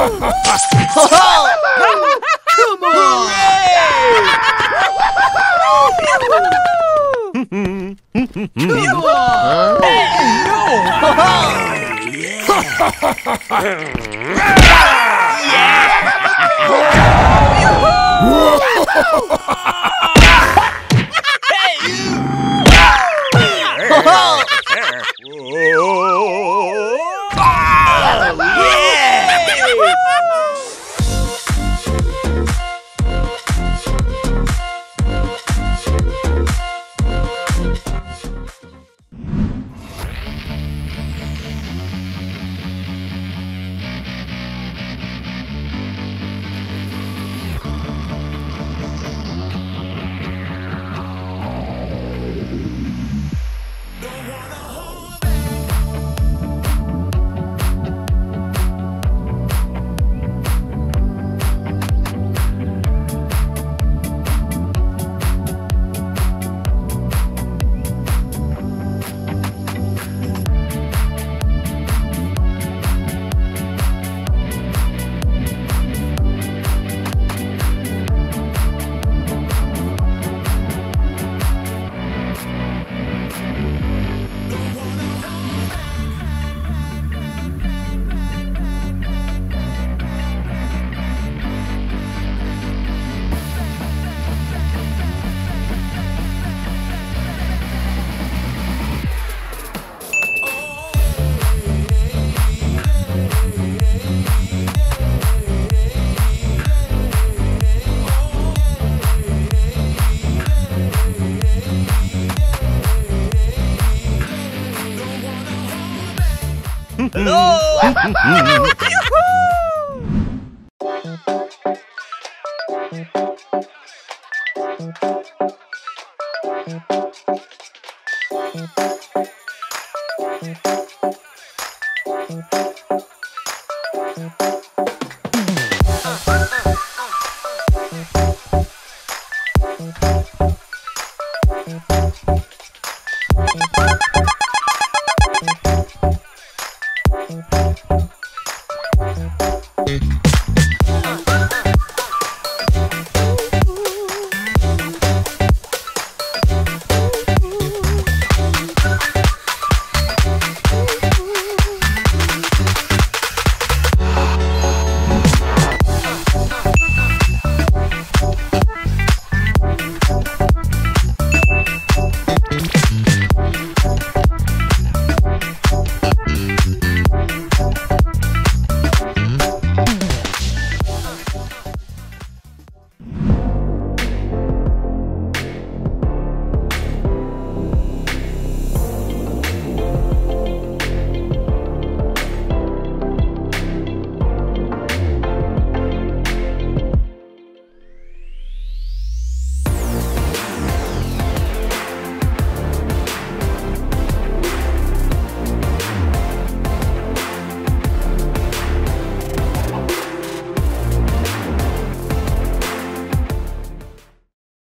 Come on! Come on!